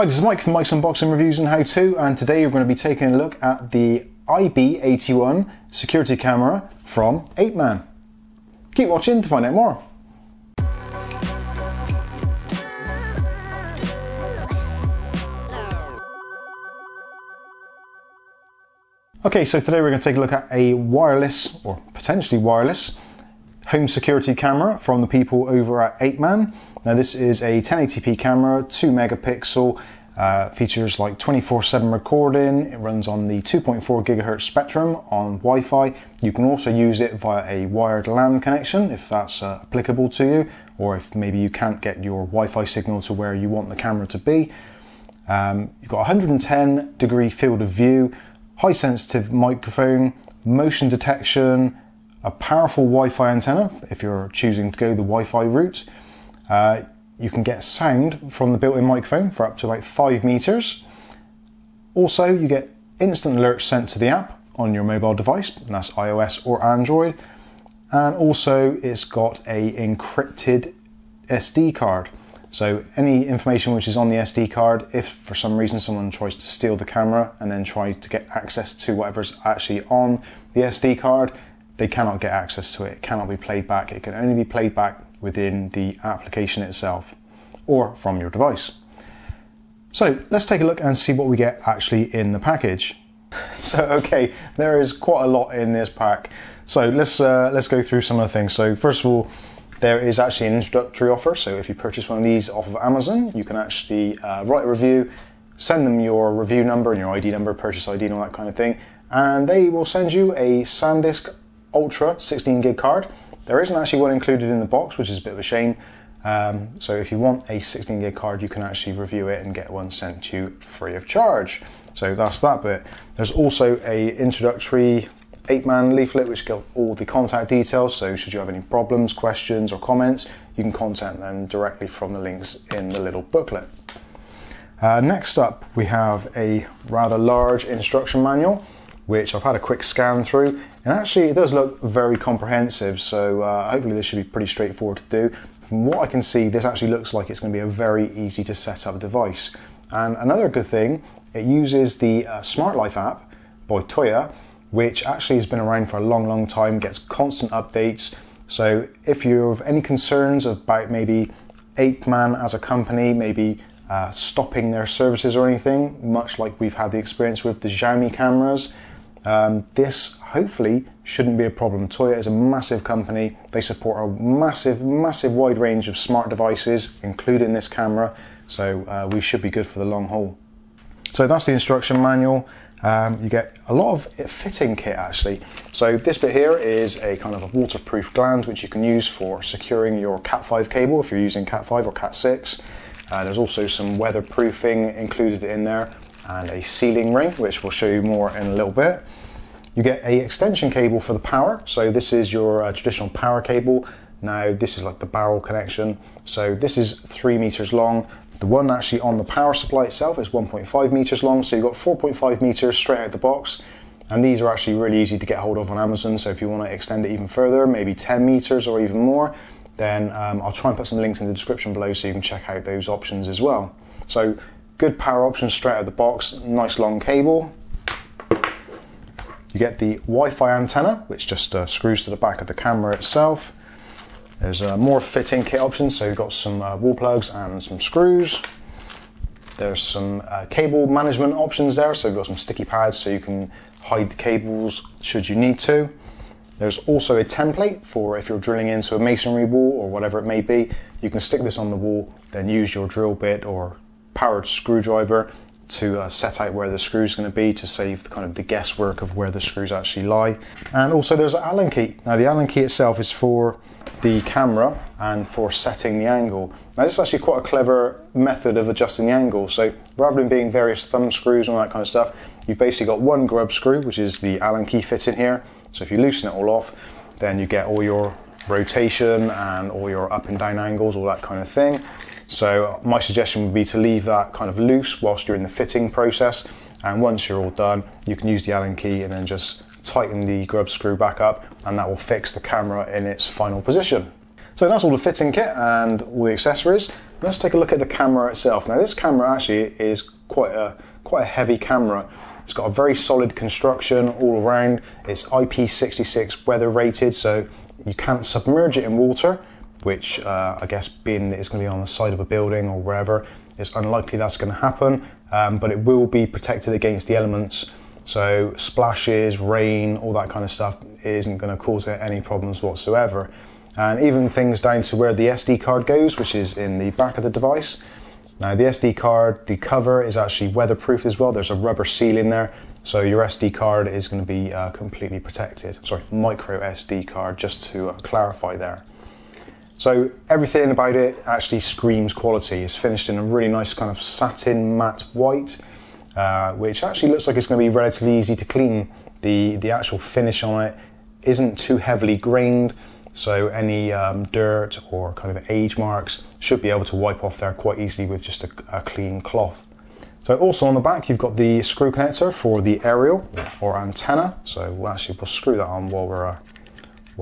Hi, this is Mike from Mike's Unboxing Reviews and How To, and today we're going to be taking a look at the IB81 security camera from Apeman. Keep watching to find out more. Okay, so today we're going to take a look at a wireless, or potentially wireless, home security camera from the people over at Apeman. Now this is a 1080p camera, 2 megapixel, features like 24/7 recording, it runs on the 2.4 gigahertz spectrum on Wi-Fi. You can also use it via a wired LAN connection if that's applicable to you, or if maybe you can't get your Wi-Fi signal to where you want the camera to be. You've got 110 degree field of view, high sensitive microphone, motion detection, a powerful Wi-Fi antenna if you're choosing to go the Wi-Fi route. You can get sound from the built-in microphone for up to about 5 meters. Also, you get instant alerts sent to the app on your mobile device, and that's iOS or Android. And also it's got a encrypted SD card. So any information which is on the SD card, if for some reason someone tries to steal the camera and then tries to get access to whatever's actually on the SD card, they cannot get access to it. It cannot be played back. It can only be played back within the application itself or from your device. So let's take a look and see what we get actually in the package. So okay, there is quite a lot in this pack. So let's go through some of the things. So first of all, there is actually an introductory offer, so if you purchase one of these off of Amazon, you can actually write a review, send them your review number and your ID number, purchase ID and all that kind of thing, and they will send you a SanDisk Ultra 16 gig card. There isn't actually one included in the box, which is a bit of a shame, so if you want a 16 gig card, you can actually review it and get one sent to you free of charge. So that's that bit. There's also a introductory Apeman leaflet which got all the contact details, so should you have any problems, questions or comments, you can contact them directly from the links in the little booklet. Next up, we have a rather large instruction manual which I've had a quick scan through, and actually it does look very comprehensive, so hopefully this should be pretty straightforward to do. From what I can see, this actually looks like it's going to be a very easy to set up device. And another good thing, it uses the Smart Life app by Tuya, which actually has been around for a long, long time, gets constant updates. So if you have any concerns about maybe Apeman as a company, maybe stopping their services or anything, much like we've had the experience with the Xiaomi cameras, this hopefully shouldn't be a problem. Tuya is a massive company. They support a massive, massive wide range of smart devices, including this camera. So we should be good for the long haul. So that's the instruction manual. You get a lot of fitting kit actually. So this bit here is a kind of a waterproof gland which you can use for securing your Cat5 cable if you're using Cat5 or Cat6. There's also some weatherproofing included in there and a sealing ring which we'll show you more in a little bit. You get an extension cable for the power, so this is your traditional power cable. Now this is like the barrel connection, so this is 3 meters long. The one actually on the power supply itself is 1.5 meters long, so you've got 4.5 meters straight out of the box. And these are actually really easy to get hold of on Amazon, so if you want to extend it even further, maybe 10 meters or even more, then I'll try and put some links in the description below so you can check out those options as well. So good power options straight out of the box, nice long cable. You get the Wi-Fi antenna, which just screws to the back of the camera itself. There's more fitting kit options, so you've got some wall plugs and some screws. There's some cable management options there, so you've got some sticky pads so you can hide the cables should you need to. There's also a template for if you're drilling into a masonry wall or whatever it may be. You can stick this on the wall, then use your drill bit or powered screwdriver to set out where the screw's going to be to save the kind of the guesswork of where the screws actually lie. And also there's an Allen key. Now the Allen key itself is for the camera and for setting the angle. Now this is actually quite a clever method of adjusting the angle, so rather than being various thumb screws and all that kind of stuff, you've basically got one grub screw which is the Allen key fit in here, so if you loosen it all off then you get all your rotation and all your up and down angles, all that kind of thing. So my suggestion would be to leave that kind of loose whilst you're in the fitting process, and once you're all done you can use the Allen key and then just tighten the grub screw back up, and that will fix the camera in its final position. So that's all the fitting kit and all the accessories. Let's take a look at the camera itself. Now this camera actually is quite a heavy camera. It's got a very solid construction all around. It's IP66 weather rated, so you can't submerge it in water, which I guess being that it's going to be on the side of a building or wherever, it's unlikely that's going to happen, but it will be protected against the elements. So splashes, rain, all that kind of stuff isn't going to cause any problems whatsoever. And even things down to where the SD card goes, which is in the back of the device. Now the SD card, the cover is actually weatherproof as well. There's a rubber seal in there, so your SD card is going to be completely protected. Sorry, micro SD card, just to clarify there. So everything about it actually screams quality. It's finished in a really nice kind of satin matte white, which actually looks like it's going to be relatively easy to clean. The actual finish on it isn't too heavily grained, so any dirt or kind of age marks should be able to wipe off there quite easily with just a clean cloth. So also on the back you've got the screw connector for the aerial or antenna, so we'll screw that on while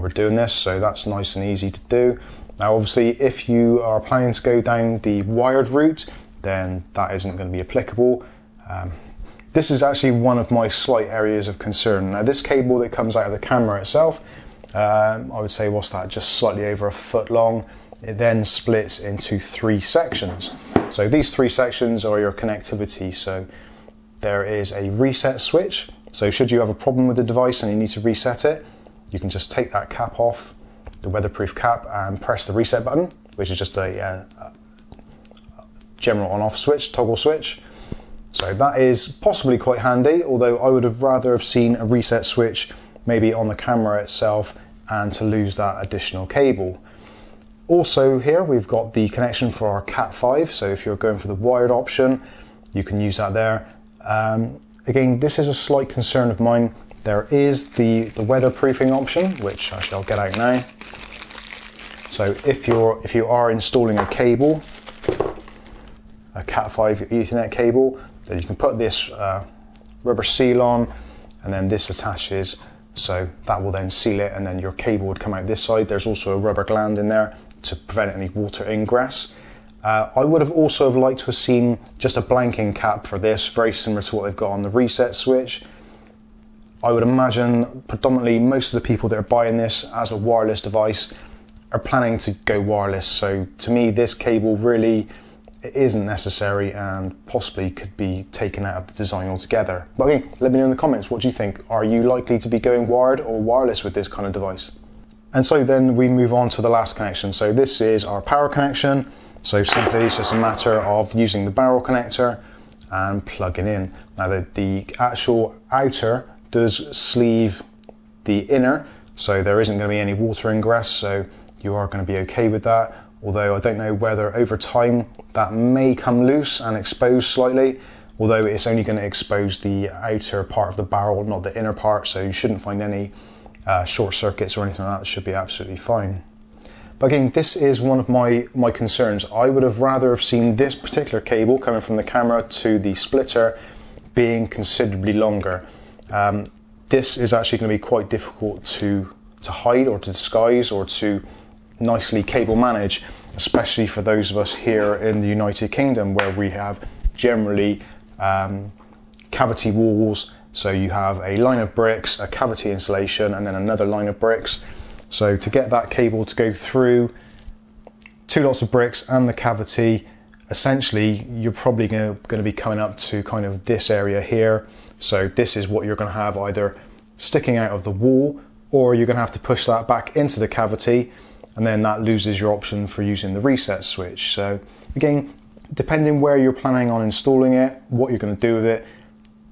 we're doing this, so that's nice and easy to do. Now obviously if you are planning to go down the wired route, then that isn't going to be applicable. This is actually one of my slight areas of concern. Now this cable that comes out of the camera itself, I would say, what's that, just slightly over a foot long. It then splits into three sections. So these three sections are your connectivity. So there is a reset switch. So should you have a problem with the device and you need to reset it, you can just take that cap off, the weatherproof cap, and press the reset button, which is just a general on-off switch, toggle switch. So that is possibly quite handy, although I would have rather have seen a reset switch maybe on the camera itself and to lose that additional cable. Also here we've got the connection for our Cat5, so if you're going for the wired option, you can use that there. Again, this is a slight concern of mine. There is the weatherproofing option, which I shall get out now. So if you are installing a cable, a Cat5 Ethernet cable, then you can put this rubber seal on, and then this attaches, so that will then seal it, and then your cable would come out this side. There's also a rubber gland in there to prevent any water ingress. I would have also liked to have seen just a blanking cap for this, very similar to what they've got on the reset switch. I would imagine predominantly most of the people that are buying this as a wireless device are planning to go wireless, so to me this cable really isn't necessary and possibly could be taken out of the design altogether. But again, let me know in the comments, what do you think? Are you likely to be going wired or wireless with this kind of device? And so then we move on to the last connection. So this is our power connection. So simply it's just a matter of using the barrel connector and plugging in. Now the actual outer does sleeve the inner, so there isn't going to be any water ingress, so you are going to be okay with that, although I don't know whether over time that may come loose and expose slightly, although it's only going to expose the outer part of the barrel, not the inner part, so you shouldn't find any short circuits or anything like that. It should be absolutely fine. But again, this is one of my concerns. I would have rather have seen this particular cable coming from the camera to the splitter being considerably longer. This is actually going to be quite difficult to hide or to disguise or to nicely cable manage, especially for those of us here in the United Kingdom, where we have generally cavity walls. So you have a line of bricks, a cavity insulation, and then another line of bricks. So to get that cable to go through two lots of bricks and the cavity, essentially you're probably going to be coming up to kind of this area here. So this is what you're going to have either sticking out of the wall, or you're going to have to push that back into the cavity, and then that loses your option for using the reset switch. So again, depending where you're planning on installing it, what you're going to do with it,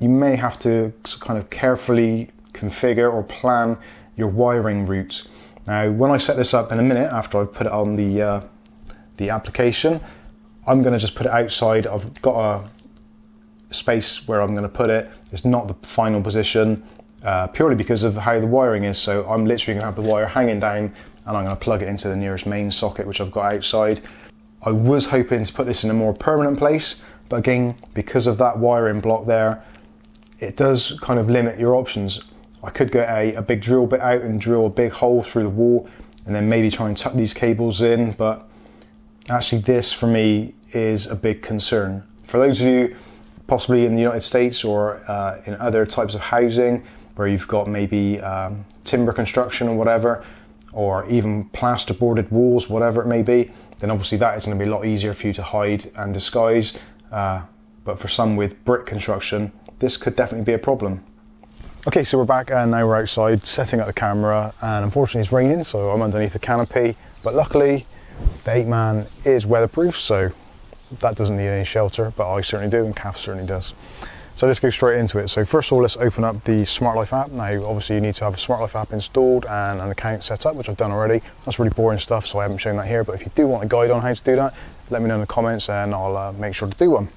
you may have to kind of carefully configure or plan your wiring route. Now, when I set this up in a minute, after I've put it on the application, I'm going to just put it outside. I've got a space where I'm going to put it. It's not the final position, purely because of how the wiring is. So I'm literally going to have the wire hanging down, and I'm going to plug it into the nearest main socket, which I've got outside. I was hoping to put this in a more permanent place, but again, because of that wiring block there, it does kind of limit your options. I could get a big drill bit out and drill a big hole through the wall, and then maybe try and tuck these cables in, but Actually, this for me is a big concern. For those of you possibly in the United States or in other types of housing where you've got maybe timber construction or whatever, or even plasterboarded walls, whatever it may be, then obviously that is going to be a lot easier for you to hide and disguise. But for some with brick construction, this could definitely be a problem. Okay, so we're back and now we're outside setting up the camera, and unfortunately it's raining, so I'm underneath the canopy, but luckily the Apeman is weatherproof, so that doesn't need any shelter, but I certainly do and Kath certainly does. So let's go straight into it. So first of all, let's open up the Smart Life app. Now obviously you need to have a Smart Life app installed and an account set up, which I've done already. That's really boring stuff, so I haven't shown that here, but if you do want a guide on how to do that, let me know in the comments and I'll make sure to do one.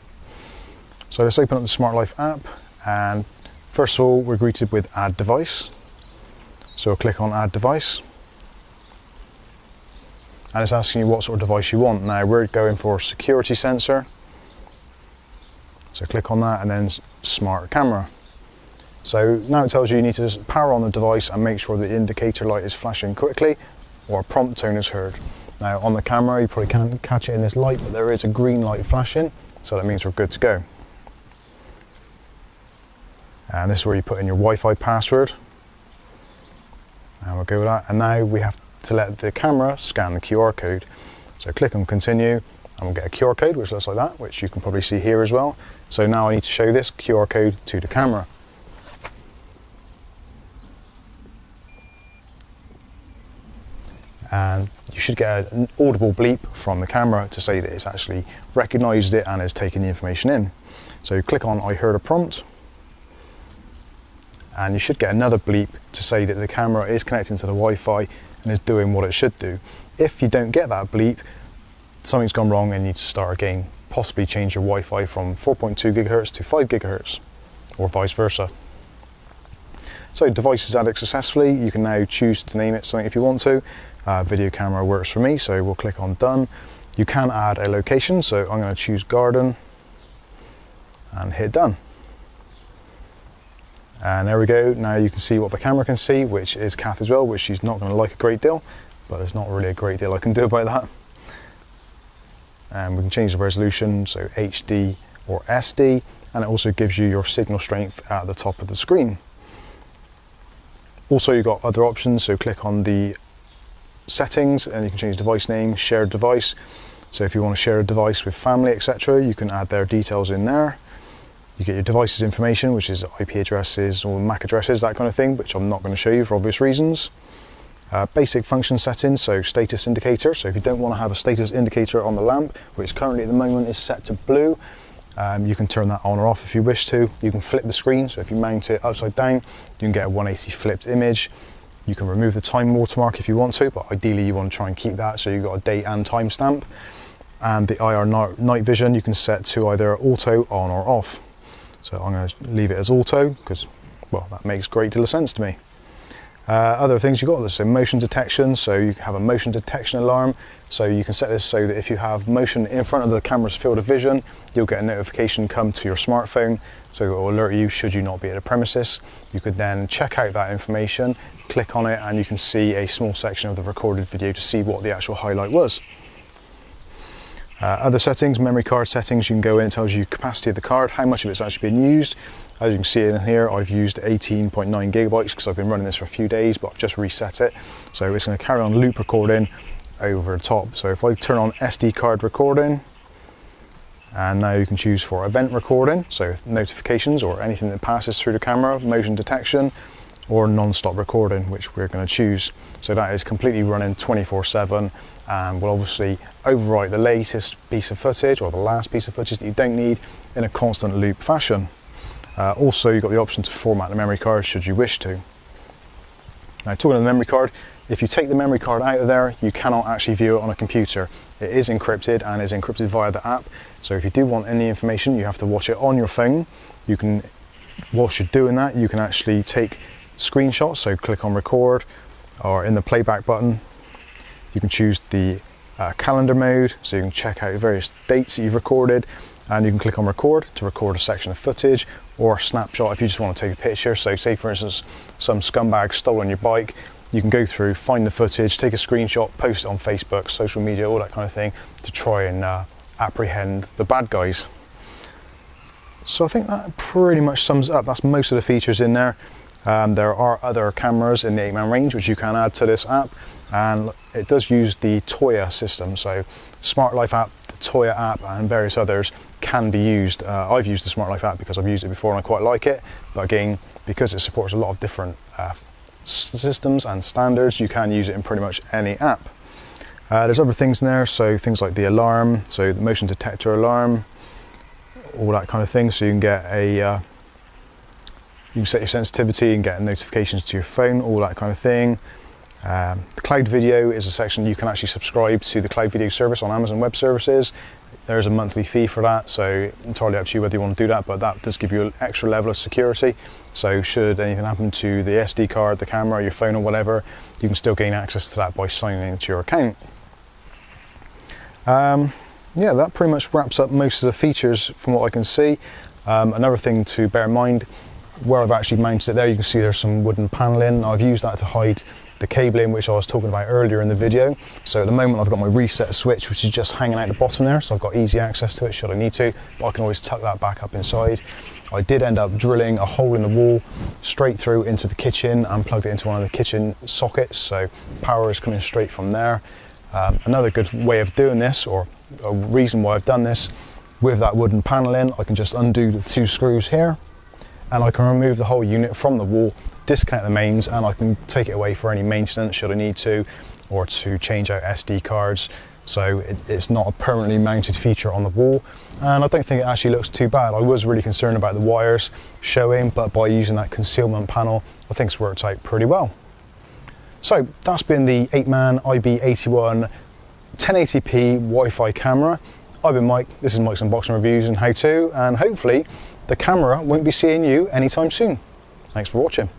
So let's open up the Smart Life app, and first of all we're greeted with Add Device. So we'll click on Add Device. And it's asking you what sort of device you want. Now we're going for security sensor, so click on that, and then smart camera. So now it tells you you need to power on the device and make sure the indicator light is flashing quickly or a prompt tone is heard. Now on the camera you probably can't catch it in this light, but there is a green light flashing, so that means we're good to go. And this is where you put in your Wi-Fi password, and we'll go with that. And now we have to let the camera scan the QR code. So click on continue and we'll get a QR code which looks like that, which you can probably see here as well. So now I need to show this QR code to the camera. And you should get an audible bleep from the camera to say that it's actually recognized it and is taking the information in. So click on I heard a prompt. And you should get another bleep to say that the camera is connecting to the Wi-Fi and is doing what it should do. If you don't get that bleep, something's gone wrong and you need to start again. Possibly change your Wi-Fi from 4.2 gigahertz to 5 gigahertz, or vice versa. So device is added successfully. You can now choose to name it something if you want to. Video camera works for me, so we'll click on done. You can add a location, so I'm going to choose garden and hit done. And there we go, now you can see what the camera can see, which is Kath as well, which she's not going to like a great deal, but there's not really a great deal I can do about that. And we can change the resolution, so HD or SD, and it also gives you your signal strength at the top of the screen. Also you've got other options, so click on the settings and you can change device name, shared device. So if you want to share a device with family, etc., you can add their details in there. You get your device's information, which is IP addresses or MAC addresses, that kind of thing, which I'm not going to show you for obvious reasons. Basic function settings, so status indicator. So if you don't want to have a status indicator on the lamp, which currently at the moment is set to blue, you can turn that on or off if you wish to. You can flip the screen, so if you mount it upside down, you can get a 180 flipped image. You can remove the time watermark if you want to, but ideally you want to try and keep that so you've got a date and time stamp. And the IR night vision you can set to either auto, on or off. So I'm going to leave it as auto because, well, that makes a great deal of sense to me. Other things you've got, so motion detection, so you have a motion detection alarm. So you can set this so that if you have motion in front of the camera's field of vision, you'll get a notification come to your smartphone, so it will alert you should you not be at a premises. You could then check out that information, click on it, and you can see a small section of the recorded video to see what the actual highlight was. Other settings, memory card settings, you can go in, it tells you capacity of the card, how much of it's actually been used. As you can see in here, I've used 18.9 gigabytes because I've been running this for a few days, but I've just reset it. So it's going to carry on loop recording over the top. So if I turn on SD card recording, and now you can choose for event recording, so notifications or anything that passes through the camera, motion detection, or non-stop recording, which we're going to choose. So that is completely running 24/7 and will obviously overwrite the latest piece of footage or the last piece of footage that you don't need in a constant loop fashion. Also, you've got the option to format the memory card should you wish to. Now, talking of the memory card, if you take the memory card out of there, you cannot actually view it on a computer. It is encrypted and is encrypted via the app. So if you do want any information, you have to watch it on your phone. You can, whilst you're doing that, you can actually take screenshots, so click on record, or in the playback button you can choose the calendar mode, so you can check out various dates that you've recorded, and you can click on record to record a section of footage, or snapshot if you just want to take a picture. So say for instance some scumbag stole on your bike you can go through, find the footage, take a screenshot, post it on Facebook, social media, all that kind of thing, to try and apprehend the bad guys. So I think that pretty much sums up, that's most of the features in there. There are other cameras in the Apeman range which you can add to this app, and it does use the Tuya system, so Smart Life app, the Tuya app and various others can be used. I've used the Smart Life app because I've used it before and I quite like it, but again, because it supports a lot of different systems and standards, you can use it in pretty much any app. There's other things in there, so things like the alarm, so the motion detector alarm, all that kind of thing, so you can get a you can set your sensitivity and get notifications to your phone, all that kind of thing. The cloud video is a section, you can actually subscribe to the cloud video service on Amazon Web Services. There is a monthly fee for that, so entirely up to you whether you want to do that, but that does give you an extra level of security. So should anything happen to the SD card, the camera, your phone or whatever, you can still gain access to that by signing into your account. Yeah, that pretty much wraps up most of the features from what I can see. Another thing to bear in mind, where I've actually mounted it there, you can see there's some wooden paneling. I've used that to hide the cabling which I was talking about earlier in the video. So at the moment I've got my reset switch which is just hanging out the bottom there, so I've got easy access to it should I need to, but I can always tuck that back up inside. I did end up drilling a hole in the wall straight through into the kitchen and plugged it into one of the kitchen sockets, so power is coming straight from there. Another good way of doing this, or a reason why I've done this, with that wooden paneling I can just undo the two screws here and I can remove the whole unit from the wall, disconnect the mains, and I can take it away for any maintenance should I need to, or to change out SD cards. So it's not a permanently mounted feature on the wall, and I don't think it actually looks too bad. I was really concerned about the wires showing, but by using that concealment panel I think it's worked out pretty well. So that's been the Apeman IB81 1080p Wi-Fi camera. I've been Mike, this is Mike's Unboxing Reviews and How To, and hopefully the camera won't be seeing you anytime soon. Thanks for watching.